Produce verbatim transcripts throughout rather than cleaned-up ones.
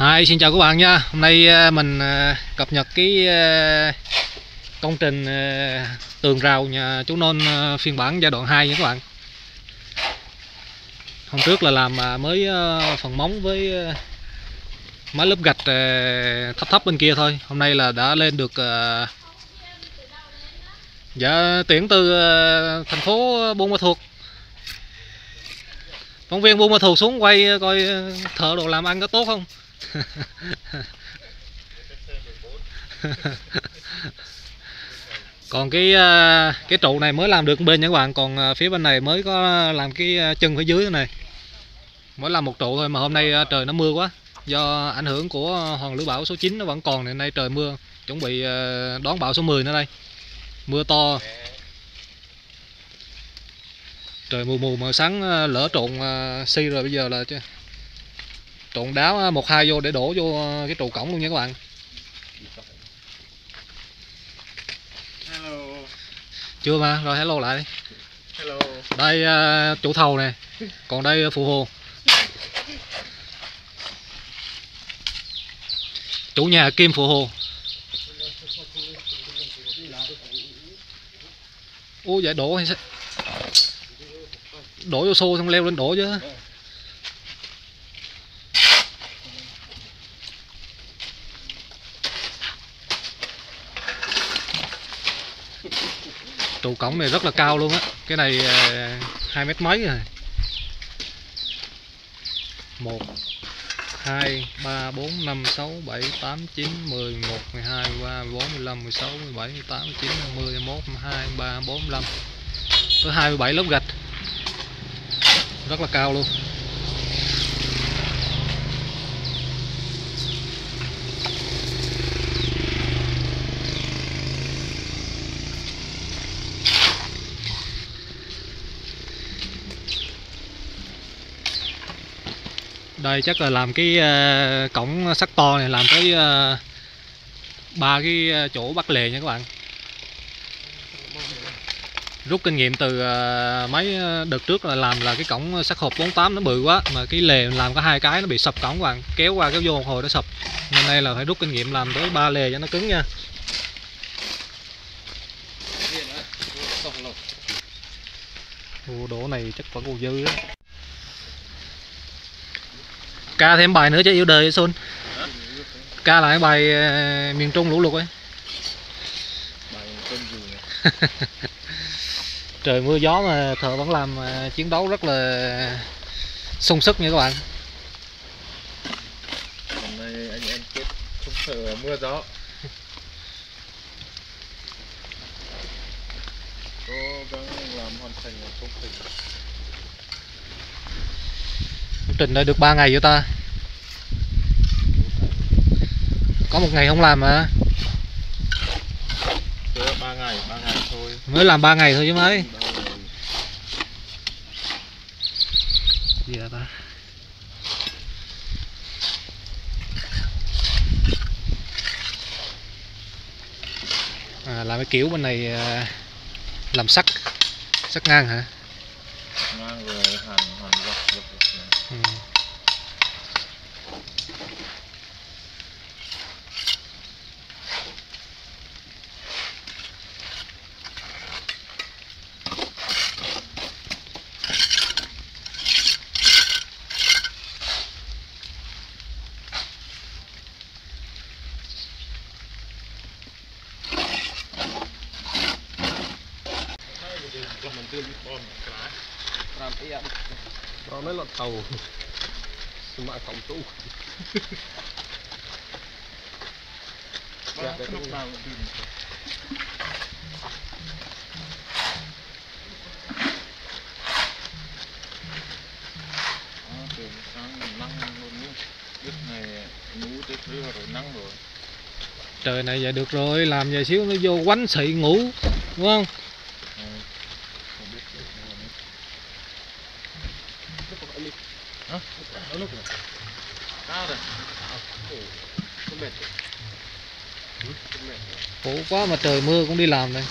Hi, xin chào các bạn nha. Hôm nay mình cập nhật cái công trình tường rào nhà chú Non phiên bản giai đoạn hai nha các bạn. Hôm trước là làm mới phần móng với mấy lớp gạch thấp thấp bên kia thôi. Hôm nay là đã lên được dạ tuyển từ thành phố Buôn Ma Thuột. Phóng viên Buôn Ma Thuột xuống quay coi thợ đồ làm ăn có tốt không. Còn cái cái trụ này mới làm được bên nha các bạn, còn phía bên này mới có làm cái chân phía dưới này, mới làm một trụ thôi. Mà hôm nay trời nó mưa quá, do ảnh hưởng của hoàn lưu bão số chín nó vẫn còn, nên nay trời mưa, chuẩn bị đón bão số mười nữa đây. Mưa to, trời mù mù mà sáng lỡ trộn xi rồi, bây giờ là trộn đá một hai vô để đổ vô cái trụ cổng luôn nha các bạn. Hello. Chưa mà, rồi hello lại. Hello. Đây chủ thầu nè, còn đây phụ hồ. Chủ nhà kim phụ hồ. Ủa vậy đổ hay sao? Đổ vô xô xong leo lên đổ chứ. Trụ cổng này rất là cao luôn á, cái này hai mét mấy rồi. Một, hai, ba, bốn, năm, sáu, bảy, tám, chín, mười, một, mười hai, ba, bốn, mười lăm, mười sáu, mười bảy, mười tám, mười chín, hai mươi, một, hai, ba, bốn, lăm, tới hai mươi bảy lớp gạch, rất là cao luôn. Đây chắc là làm cái uh, cổng sắt to này, làm tới ba uh, cái chỗ bắt lề nha các bạn. Rút kinh nghiệm từ uh, mấy đợt trước là làm là cái cổng sắt hộp bốn tám nó bự quá, mà cái lề làm có hai cái nó bị sập cổng các bạn, kéo qua kéo vô một hồi nó sập. Nên đây là phải rút kinh nghiệm làm tới ba lề cho nó cứng nha. Ồ, đổ này chắc vẫn còn dư đó. Ca thêm bài nữa chứ yêu đời Xuân. Ca lại bài miền Trung lũ lụt ấy. Trời mưa gió mà thợ vẫn làm chiến đấu rất là sung sức nha các bạn. Hôm nay anh em chết không sợ mưa gió. Cố gắng làm hoàn thành công trình. Công trình đã được ba ngày rồi ta. Có một ngày không làm mà. ba ngày, ba ngày thôi. Mới làm ba ngày thôi chứ mấy. Gì vậy ta? À, làm cái kiểu bên này làm sắt, sắt ngang hả? Ngang rồi hàng hàng dọc dọc. Ừ. Rồi mấy lọt tàu mà cổng tủ. Trời này vậy được rồi, làm vài xíu nó vô quánh xị ngủ, đúng không? Khổ quá mà trời mưa cũng đi làm đây.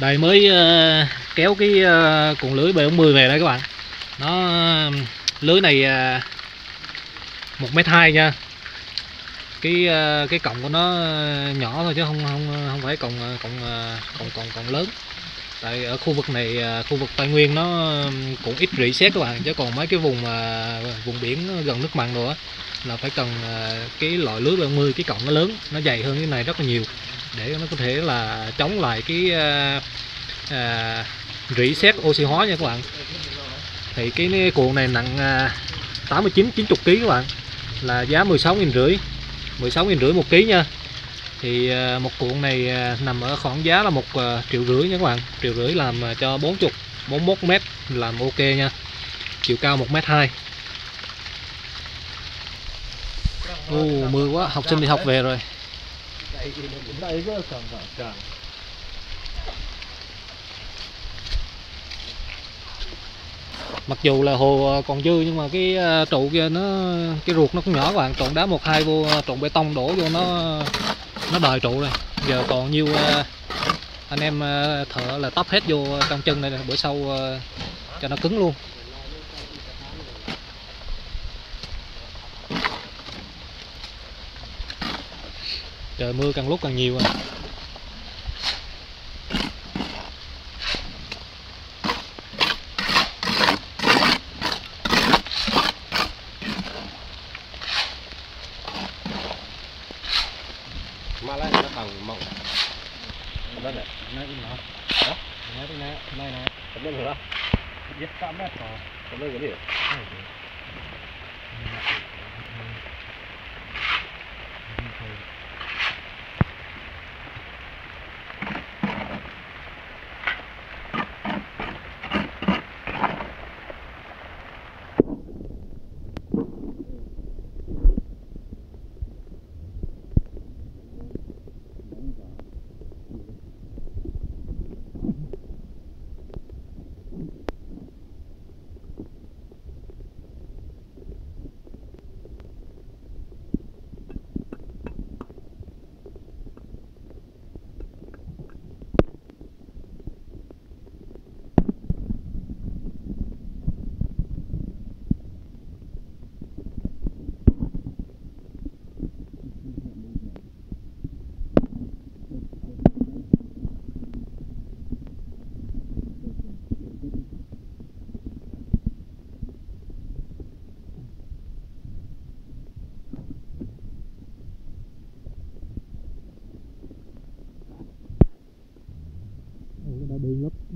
Đây mới uh, kéo cái uh, cuộn lưới bảy bốn mươi về đây các bạn. Nó uh, lưới này uh, một mét hai nha. Cái uh, cái cọng của nó nhỏ thôi chứ không không không phải cọng cọng cọng cọng, cọng lớn. Tại ở khu vực này, khu vực Tây Nguyên nó cũng ít rỉ sét các bạn, chứ còn mấy cái vùng mà vùng biển gần nước mặn rồi á là phải cần cái loại lưới bảy mươi, cái cọng nó lớn, nó dày hơn cái này rất là nhiều để nó có thể là chống lại cái à, rỉ sét oxy hóa nha các bạn. Thì cái cuộn này nặng tám mươi chín, chín mươi ký các bạn, là giá mười sáu nghìn rưỡi, mười sáu nghìn rưỡi một ký nha. Thì một cuộn này nằm ở khoảng giá là một triệu rưỡi nha các bạn. Triệu rưỡi làm cho bốn mươi, bốn mươi mốt mét làm ok nha. Chiều cao một mét hai. Ồ, mưa quá, học sinh đi học về rồi. Mặc dù là hồ còn dư nhưng mà cái trụ kia nó, cái ruột nó cũng nhỏ các bạn. Trộn đá một hai vô, trộn bê tông đổ vô nó nó đòi trụ rồi. Giờ còn nhiều anh em thợ là tắp hết vô trong chân này, bữa sau cho nó cứng luôn. Trời mưa càng lúc càng nhiều rồi.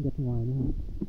Gạch ngoài nữa hả?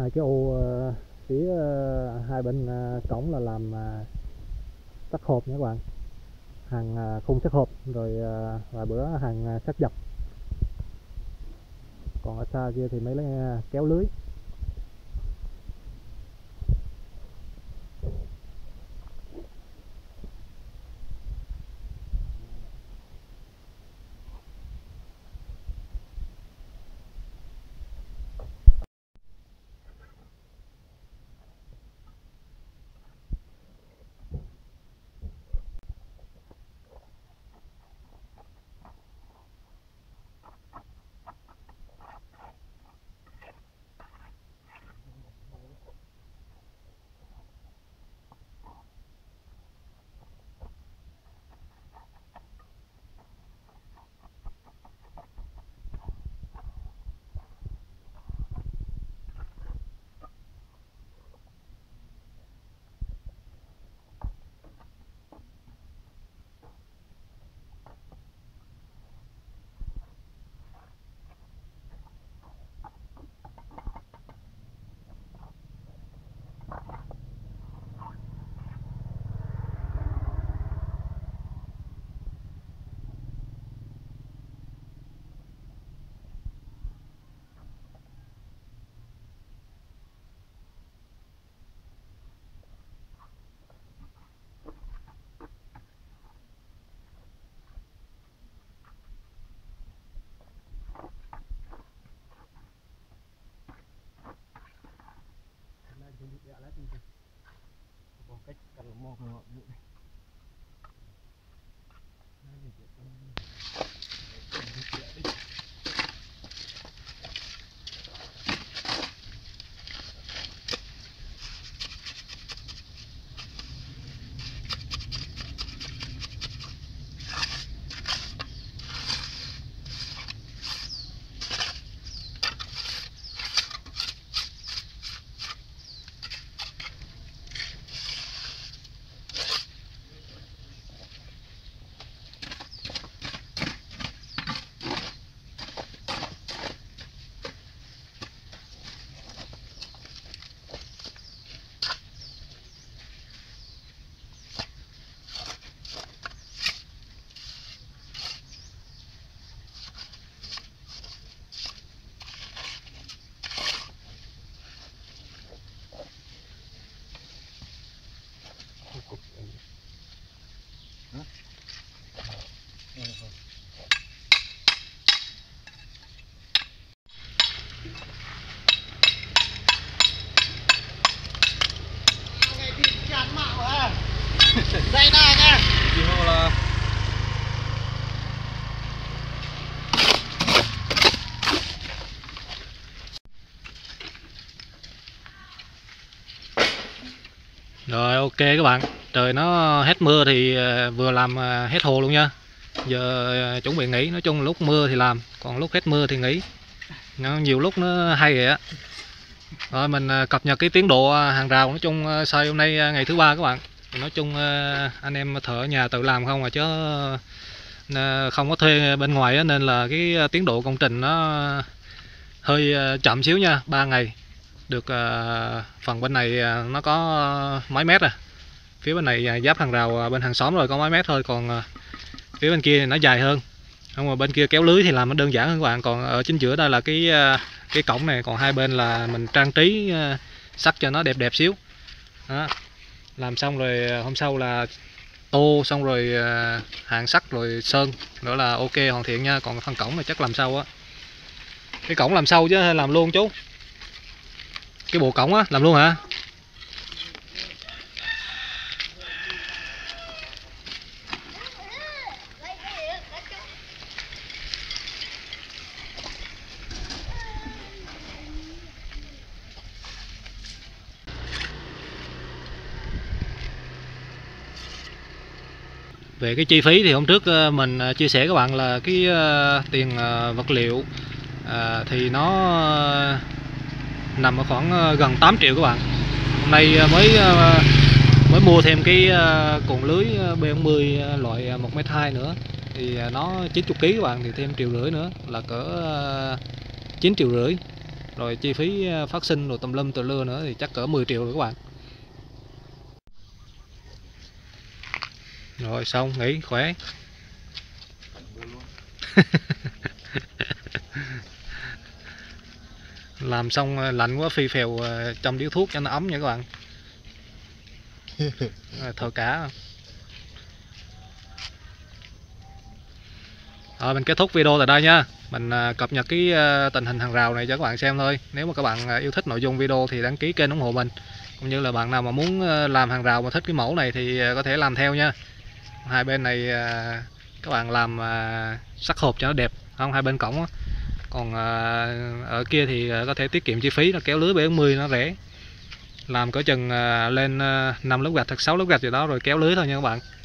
hai cái ô phía hai bên cổng là làm sắt hộp nha các bạn, hàng khung sắt hộp rồi vài bữa hàng sắt dọc. Còn ở xa kia thì mấy lấy kéo lưới. Cách cả một ngọn bụi này. Đây nè nha. Chỉ hô là rồi, ok các bạn. Trời nó hết mưa thì vừa làm hết hồ luôn nha. Giờ chuẩn bị nghỉ, nói chung lúc mưa thì làm, còn lúc hết mưa thì nghỉ. Nó nhiều lúc nó hay vậy á. Rồi mình cập nhật cái tiến độ hàng rào, nói chung sau hôm nay ngày thứ ba các bạn. Nói chung anh em thợ ở nhà tự làm không à, chứ không có thuê bên ngoài, nên là cái tiến độ công trình nó hơi chậm xíu nha. Ba ngày được phần bên này nó có mấy mét à, phía bên này giáp hàng rào bên hàng xóm rồi có mấy mét thôi, còn phía bên kia nó dài hơn. Không, mà bên kia kéo lưới thì làm nó đơn giản hơn các bạn. Còn ở chính giữa đây là cái cái cổng này, còn hai bên là mình trang trí sắt cho nó đẹp đẹp xíu đó. Làm xong rồi hôm sau là tô xong rồi hàn sắt rồi sơn, đó là ok hoàn thiện nha. Còn phần cổng này chắc làm sau á, cái cổng làm sau chứ hay làm luôn chú? Cái bộ cổng á làm luôn hả? Về cái chi phí thì hôm trước mình chia sẻ các bạn là cái tiền vật liệu thì nó nằm ở khoảng gần tám triệu các bạn. Hôm nay mới mới mua thêm cái cuộn lưới B bốn mươi loại một mét hai nữa thì nó chín mươi ki lô gam các bạn, thì thêm triệu rưỡi nữa là cỡ chín triệu rưỡi. rồi chi phí phát sinh rồi tùm lum tùm lưa nữa thì chắc cỡ mười triệu rồi các bạn. Rồi xong, nghỉ khỏe. Làm xong lạnh quá phi phèo trong điếu thuốc cho nó ấm nha các bạn. Thợ cá. Rồi mình kết thúc video tại đây nha. Mình cập nhật cái tình hình hàng rào này cho các bạn xem thôi. Nếu mà các bạn yêu thích nội dung video thì đăng ký kênh ủng hộ mình. Cũng như là bạn nào mà muốn làm hàng rào mà thích cái mẫu này thì có thể làm theo nha. Hai bên này các bạn làm sắc hộp cho nó đẹp, không, hai bên cổng á. Còn ở kia thì có thể tiết kiệm chi phí, nó kéo lưới bảy mươi nó rẻ. Làm cỡ chừng lên năm lớp gạch hoặc sáu lớp gạch gì đó rồi kéo lưới thôi nha các bạn.